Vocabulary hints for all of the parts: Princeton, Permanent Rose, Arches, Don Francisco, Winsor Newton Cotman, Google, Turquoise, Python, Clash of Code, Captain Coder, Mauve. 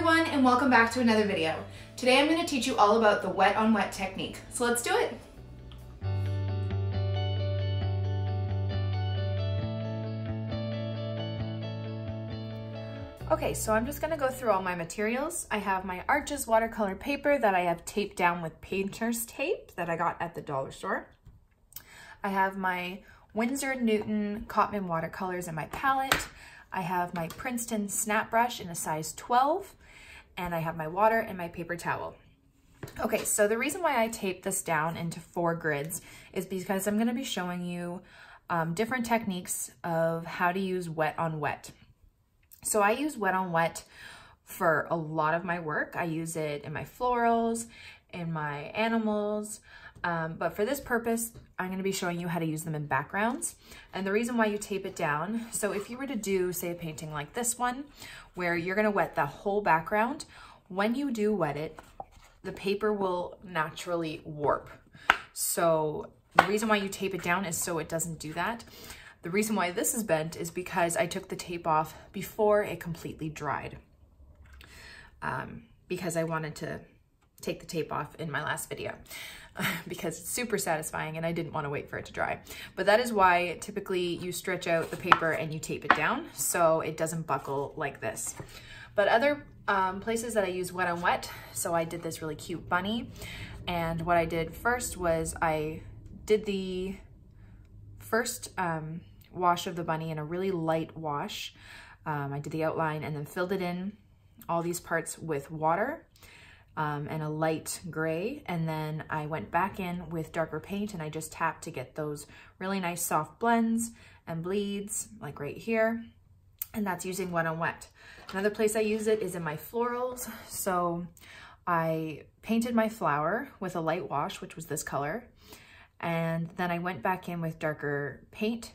everyone, and welcome back to another video. Today I'm going to teach you all about the wet on wet technique, so let's do it! Okay, so I'm just going to go through all my materials. I have my Arches watercolor paper that I have taped down with painter's tape that I got at the dollar store. I have my Winsor Newton Cotman watercolors in my palette. I have my Princeton snap brush in a size 12, and I have my water and my paper towel. Okay, so the reason why I taped this down into 4 grids is because I'm going to be showing you different techniques of how to use wet on wet. So I use wet on wet for a lot of my work. I use it in my florals, in my animals, but for this purpose, I'm going to be showing you how to use them in backgrounds. And the reason why you tape it down, so if you were to do, say, a painting like this one, where you're going to wet the whole background, when you do wet it, the paper will naturally warp. So the reason why you tape it down is so it doesn't do that. The reason why this is bent is because I took the tape off before it completely dried, because I wanted to take the tape off in my last video because it's super satisfying and I didn't want to wait for it to dry. But that is why typically you stretch out the paper and you tape it down so it doesn't buckle like this. But other places that I use wet on wet, so I did this really cute bunny, and what I did first was I did the first wash of the bunny in a really light wash. I did the outline and then filled it in all these parts with water and a light gray, and then I went back in with darker paint and I just tapped to get those really nice soft blends and bleeds like right here, and that's using wet on wet. Another place I use it is in my florals, so I painted my flower with a light wash, which was this color, and then I went back in with darker paint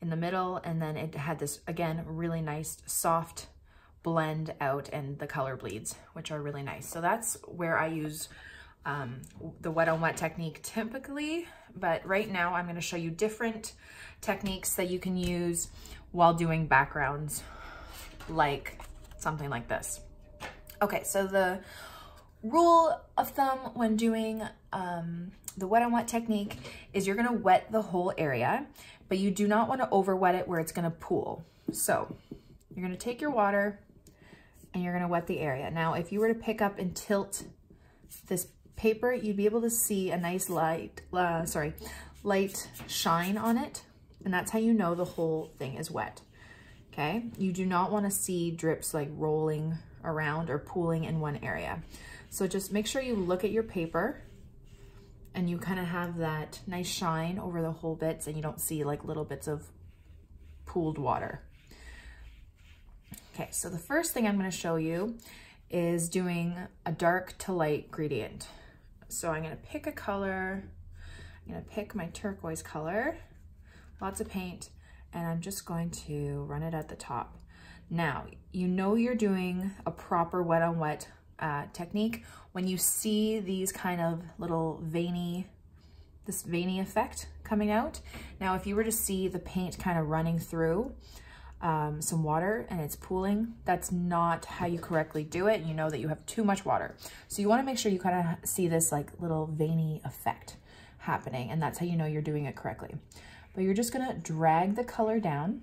in the middle, and then it had this, again, really nice soft blend out and the color bleeds, which are really nice. So that's where I use the wet on wet technique typically, but right now I'm going to show you different techniques that you can use while doing backgrounds, like something like this. Okay, so the rule of thumb when doing the wet on wet technique is you're going to wet the whole area, but you do not want to over wet it where it's going to pool. So you're going to take your water and you're going to wet the area. Now, if you were to pick up and tilt this paper, you'd be able to see a nice light shine on it. And that's how you know the whole thing is wet. Okay. You do not want to see drips like rolling around or pooling in one area. So just make sure you look at your paper and you kind of have that nice shine over the whole bits and you don't see like little bits of pooled water. Okay, so the first thing I'm going to show you is doing a dark to light gradient. So I'm going to pick a color, I'm going to pick my turquoise color, lots of paint, and I'm just going to run it at the top. Now, you know you're doing a proper wet on wet technique when you see these kind of little veiny, this veiny effect coming out. Now, if you were to see the paint kind of running through some water and it's pooling, that's not how you correctly do it. You know that you have too much water. So you want to make sure you kind of see this like little veiny effect happening, and that's how you know you're doing it correctly. But you're just going to drag the color down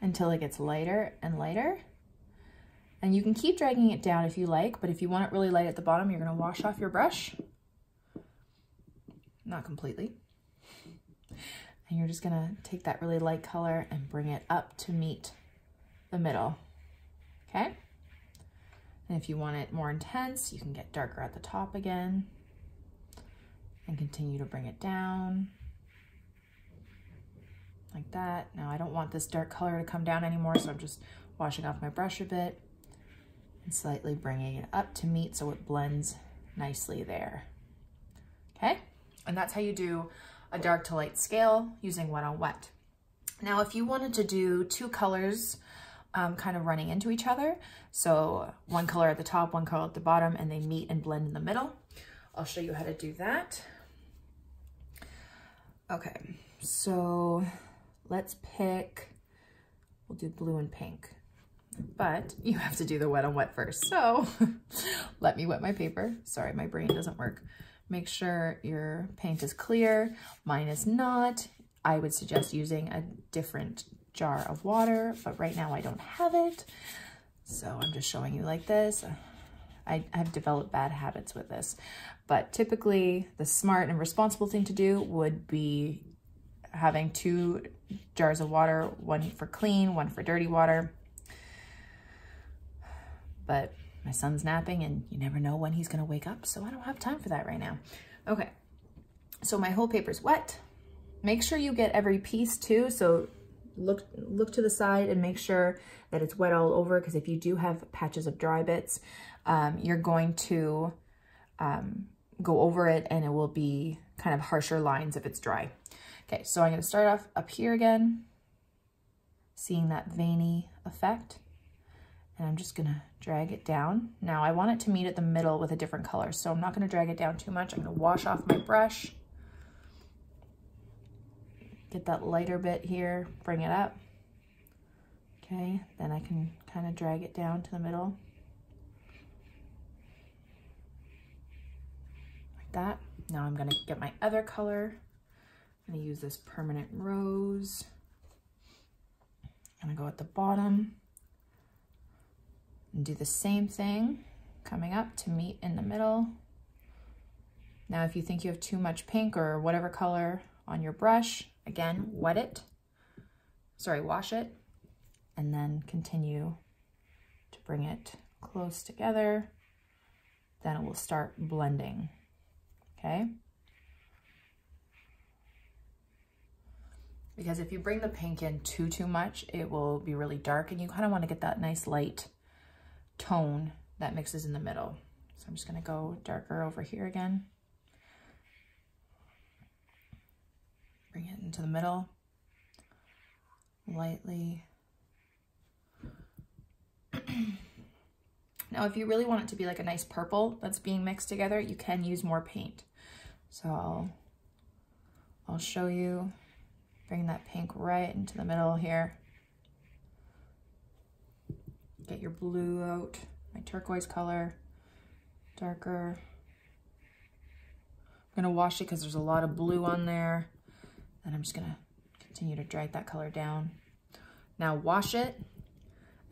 until it gets lighter and lighter. And you can keep dragging it down if you like, but if you want it really light at the bottom, you're going to wash off your brush. Not completely. And you're just gonna take that really light color and bring it up to meet the middle, okay? And if you want it more intense, you can get darker at the top again and continue to bring it down like that. Now, I don't want this dark color to come down anymore, so I'm just washing off my brush a bit and slightly bringing it up to meet so it blends nicely there, okay? And that's how you do a dark to light scale using wet on wet. Now, if you wanted to do two colors kind of running into each other, so one color at the top, one color at the bottom, and they meet and blend in the middle, I'll show you how to do that. Okay, so let's pick, we'll do blue and pink. but you have to do the wet on wet first. So let me wet my paper. Sorry, my brain doesn't work. Make sure your paint is clear. Mine is not. I would suggest using a different jar of water, but right now I don't have it. So I'm just showing you like this. I have developed bad habits with this, but typically the smart and responsible thing to do would be having two jars of water, one for clean, one for dirty water. But my son's napping and you never know when he's gonna wake up, so I don't have time for that right now. Okay, so my whole paper's wet. Make sure you get every piece too, so look to the side and make sure that it's wet all over, because if you do have patches of dry bits, you're going to go over it and it will be kind of harsher lines if it's dry. Okay, so I'm gonna start off up here again, seeing that veiny effect, and I'm just gonna drag it down. Now I want it to meet at the middle with a different color, so I'm not gonna drag it down too much. I'm gonna wash off my brush, get that lighter bit here, bring it up. Okay, then I can kind of drag it down to the middle. Like that. Now I'm gonna get my other color. I'm gonna use this Permanent Rose. I'm gonna go at the bottom and do the same thing, coming up to meet in the middle. Now, if you think you have too much pink or whatever color on your brush, again, wet it, sorry, wash it, and then continue to bring it close together. Then it will start blending, okay? Because if you bring the pink in too much, it will be really dark, and you kind of want to get that nice light tone that mixes in the middle. So I'm just gonna go darker over here again. Bring it into the middle, lightly. Now, if you really want it to be like a nice purple that's being mixed together, you can use more paint. So I'll show you. Bring that pink right into the middle here. Get your blue out, my turquoise color, darker. I'm gonna wash it because there's a lot of blue on there. And I'm just gonna continue to drag that color down. Now wash it,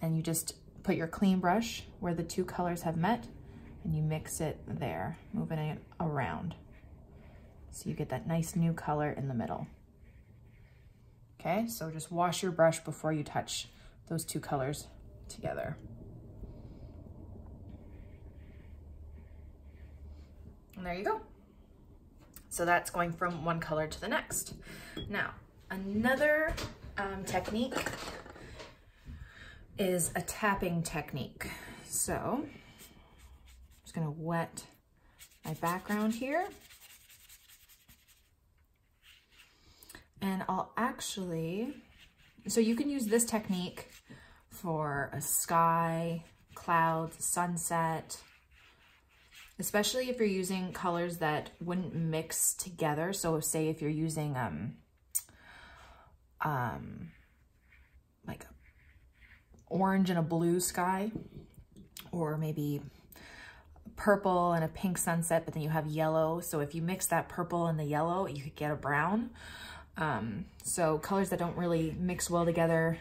and you just put your clean brush where the two colors have met, and you mix it there, moving it around. So you get that nice new color in the middle. Okay, so just wash your brush before you touch those two colors together. And there you go. So that's going from one color to the next. Now, another technique is a tapping technique. So I'm just gonna wet my background here. And I'll actually, so you can use this technique for a sky, clouds, sunset, especially if you're using colors that wouldn't mix together. So say if you're using like orange and a blue sky, or maybe purple and a pink sunset, but then you have yellow. So if you mix that purple and the yellow, you could get a brown. So colors that don't really mix well together,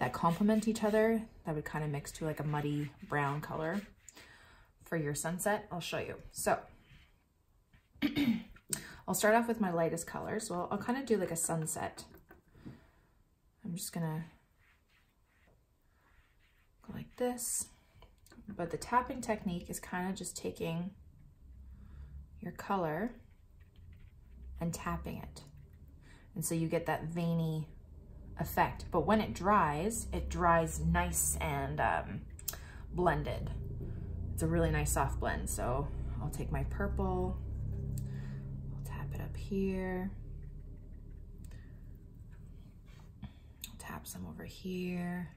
that complement each other, that would kind of mix to like a muddy brown color for your sunset. I'll show you. So I'll start off with my lightest color. So I'll kind of do like a sunset. I'm just gonna go like this, but the tapping technique is kind of just taking your color and tapping it. And so you get that veiny effect. But when it dries nice and blended. It's a really nice soft blend. So I'll take my purple, I'll tap it up here. I'll tap some over here.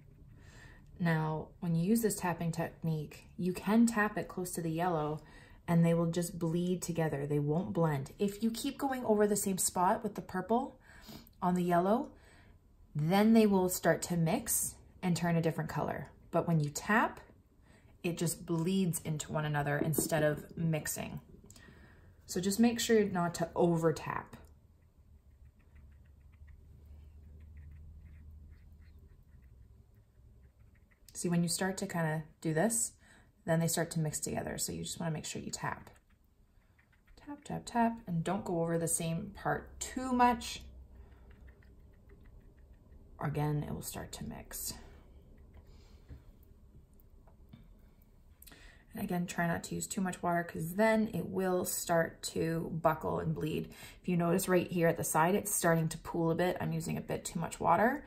Now, when you use this tapping technique, you can tap it close to the yellow, and they will just bleed together. They won't blend. If you keep going over the same spot with the purple on the yellow, then they will start to mix and turn a different color. but when you tap, it just bleeds into one another instead of mixing. So just make sure not to over tap. See, when you start to kind of do this, then they start to mix together. So you just want to make sure you tap. Tap, tap, tap, and don't go over the same part too much. Or again, it will start to mix. And again, try not to use too much water because then it will start to buckle and bleed. If you notice right here at the side, it's starting to pool a bit. I'm using a bit too much water.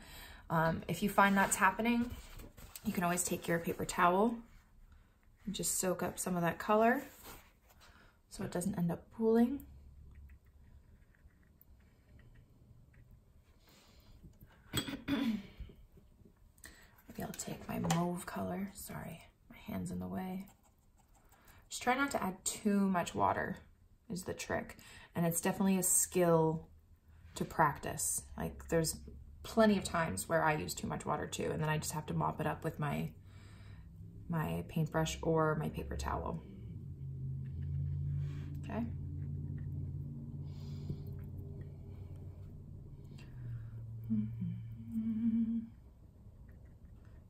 If you find that's happening, you can always take your paper towel and just soak up some of that color so it doesn't end up pooling. Maybe I'll take my mauve color. Sorry, my hand's in the way. Just try not to add too much water is the trick. And it's definitely a skill to practice. Like there's plenty of times where I use too much water too, and then I just have to mop it up with my paintbrush or my paper towel. Okay.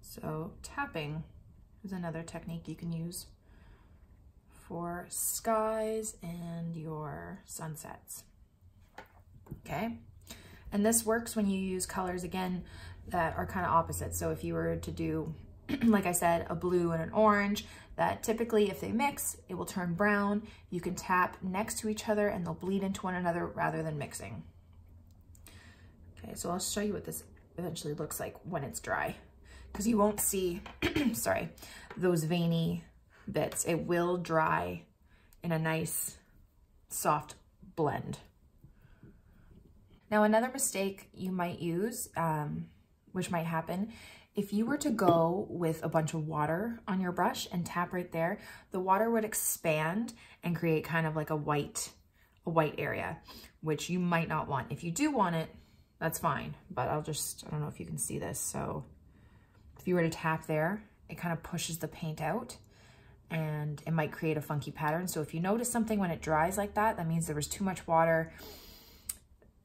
So tapping is another technique you can use for skies and your sunsets. Okay. And this works when you use colors, again, that are kind of opposite. So if you were to do, like I said, a blue and an orange, that typically if they mix, it will turn brown. You can tap next to each other and they'll bleed into one another rather than mixing. Okay, so I'll show you what this eventually looks like when it's dry, because you won't see, sorry, those veiny bits. It will dry in a nice, soft blend. Now, another mistake you might use, which might happen, if you were to go with a bunch of water on your brush and tap right there, the water would expand and create kind of like a white area, which you might not want. If you do want it, that's fine, but I don't know if you can see this. So if you were to tap there, it kind of pushes the paint out and it might create a funky pattern. So if you notice something when it dries like that, that means there was too much water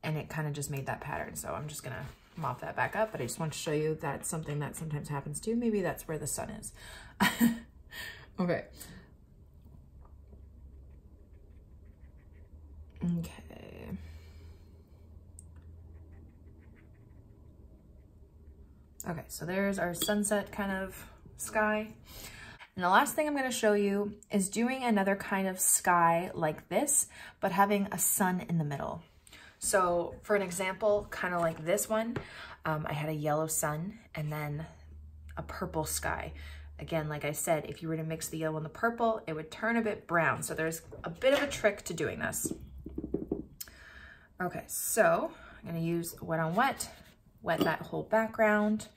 and it kind of just made that pattern. So I'm just gonna mop that back up, but I just want to show you that's something that sometimes happens too. Maybe that's where the sun is. Okay. Okay. Okay, so there's our sunset kind of sky. And the last thing I'm going to show you is doing another kind of sky like this, but having a sun in the middle. So for an example, kind of like this one, I had a yellow sun and then a purple sky. Again, like I said, if you were to mix the yellow and the purple, it would turn a bit brown. So there's a bit of a trick to doing this. Okay, so I'm gonna use wet on wet, wet that whole background.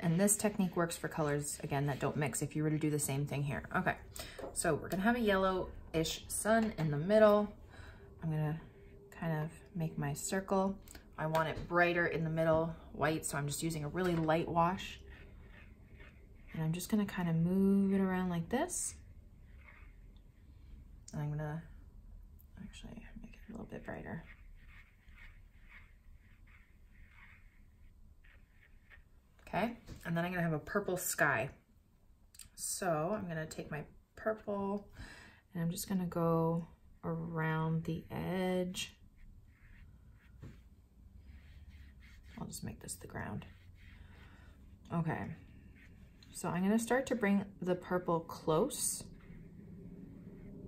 And this technique works for colors, again, that don't mix if you were to do the same thing here. Okay, so we're gonna have a yellowish sun in the middle. I'm gonna kind of make my circle. I want it brighter in the middle, white, so I'm just using a really light wash. And I'm just gonna kind of move it around like this. And I'm gonna actually make it a little bit brighter. Okay, and then I'm gonna have a purple sky. So I'm gonna take my purple and I'm just gonna go around the edge. I'll just make this the ground. Okay, so I'm gonna start to bring the purple close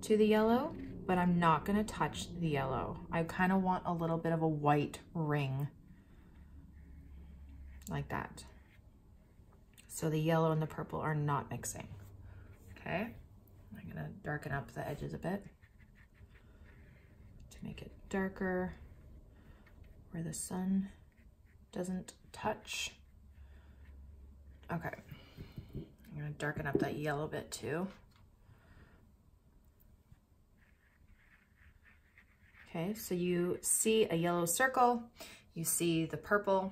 to the yellow, but I'm not gonna touch the yellow. I kind of want a little bit of a white ring like that. So the yellow and the purple are not mixing. Okay, I'm gonna darken up the edges a bit to make it darker where the sun doesn't touch. Okay, I'm going to darken up that yellow bit too. Okay, so you see a yellow circle, you see the purple,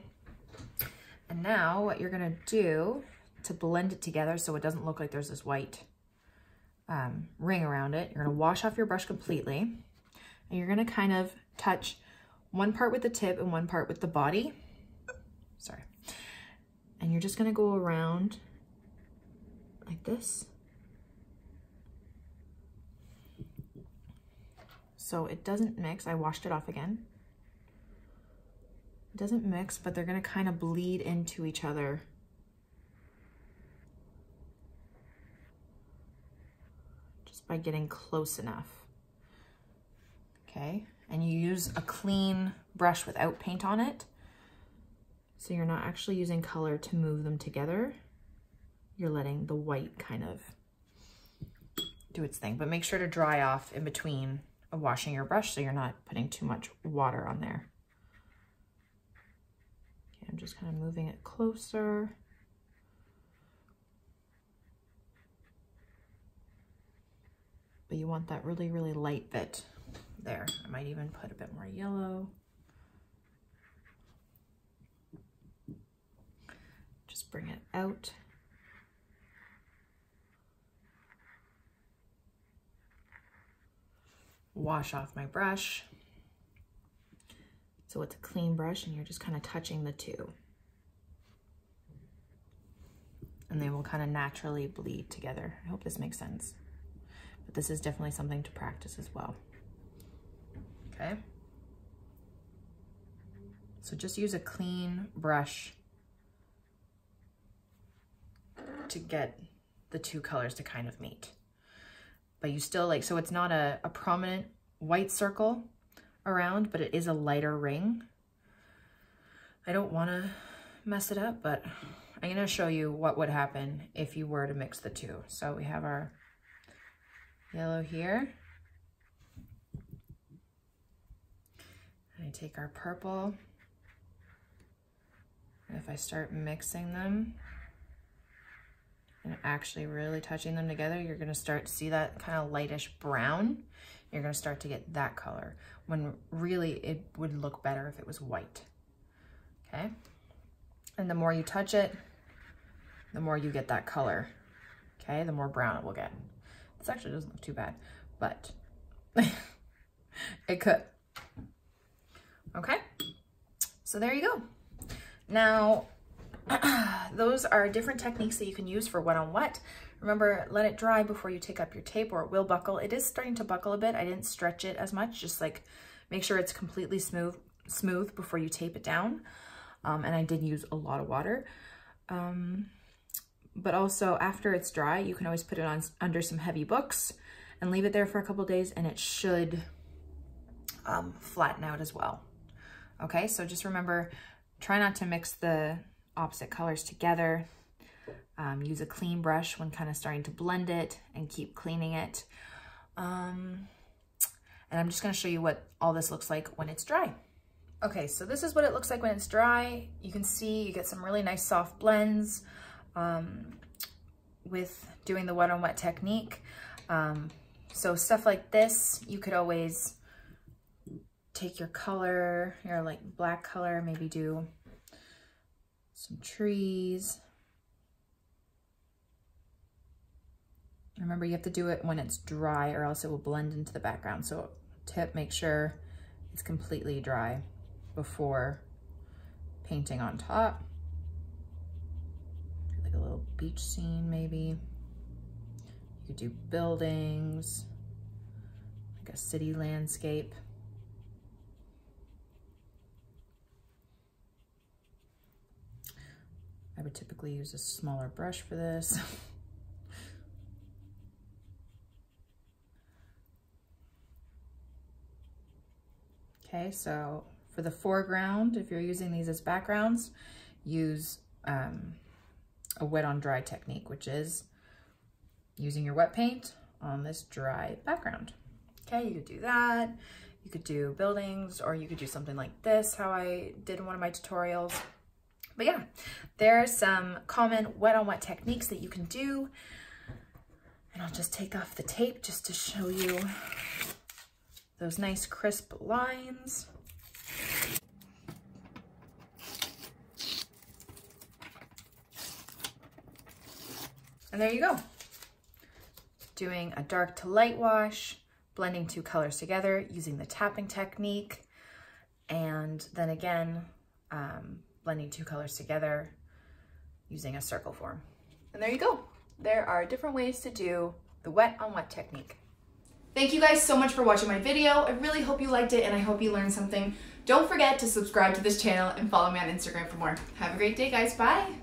and now what you're going to do to blend it together so it doesn't look like there's this white ring around it, you're going to wash off your brush completely, and you're going to kind of touch one part with the tip and one part with the body. Sorry. And you're just going to go around like this. So it doesn't mix. I washed it off again. It doesn't mix, but they're going to kind of bleed into each other. Just by getting close enough. Okay. And you use a clean brush without paint on it. So you're not actually using color to move them together. You're letting the white kind of do its thing. But make sure to dry off in between washing your brush so you're not putting too much water on there. Okay, I'm just kind of moving it closer. But you want that really, really light bit there. I might even put a bit more yellow. Just bring it out. Wash off my brush. So it's a clean brush and you're just kind of touching the two. And they will kind of naturally bleed together. I hope this makes sense. But this is definitely something to practice as well. Okay. So just use a clean brush to get the two colors to kind of meet. But you still like, so it's not a prominent white circle around, but it is a lighter ring. I don't want to mess it up, but I'm going to show you what would happen if you were to mix the two. So we have our yellow here. And I take our purple. And if I start mixing them, and actually really touching them together, you're gonna start to see that kind of lightish brown. You're gonna start to get that color when really it would look better if it was white, okay? And the more you touch it, the more you get that color, okay? The more brown it will get. This actually doesn't look too bad, but it could, okay? So there you go. Now, those are different techniques that you can use for what-on-what. Remember, let it dry before you take up your tape or it will buckle. It is starting to buckle a bit. I didn't stretch it as much. Just like make sure it's completely smooth before you tape it down. And I did use a lot of water. But also after it's dry, you can always put it on under some heavy books and leave it there for a couple days and it should flatten out as well. Okay, so just remember, try not to mix the opposite colors together. Use a clean brush when kind of starting to blend it and keep cleaning it. And I'm just going to show you what all this looks like when it's dry. Okay, so this is what it looks like when it's dry. You can see you get some really nice soft blends with doing the wet-on-wet technique. So stuff like this, you could always take your color, your like black color, maybe do some trees. Remember, you have to do it when it's dry or else it will blend into the background. So tip, make sure it's completely dry before painting on top. Like a little beach scene maybe. You could do buildings, like a city landscape. I would typically use a smaller brush for this. Okay, so for the foreground, if you're using these as backgrounds, use a wet on dry technique, which is using your wet paint on this dry background. Okay, you could do that. You could do buildings, or you could do something like this, how I did in one of my tutorials. But yeah, there's some common wet-on-wet techniques that you can do. And I'll just take off the tape just to show you those nice crisp lines. And there you go. Doing a dark to light wash, blending two colors together, using the tapping technique, and then again, blending two colors together, using a circle form. And there you go. There are different ways to do the wet on wet technique. Thank you guys so much for watching my video. I really hope you liked it and I hope you learned something. Don't forget to subscribe to this channel and follow me on Instagram for more. Have a great day, guys. Bye.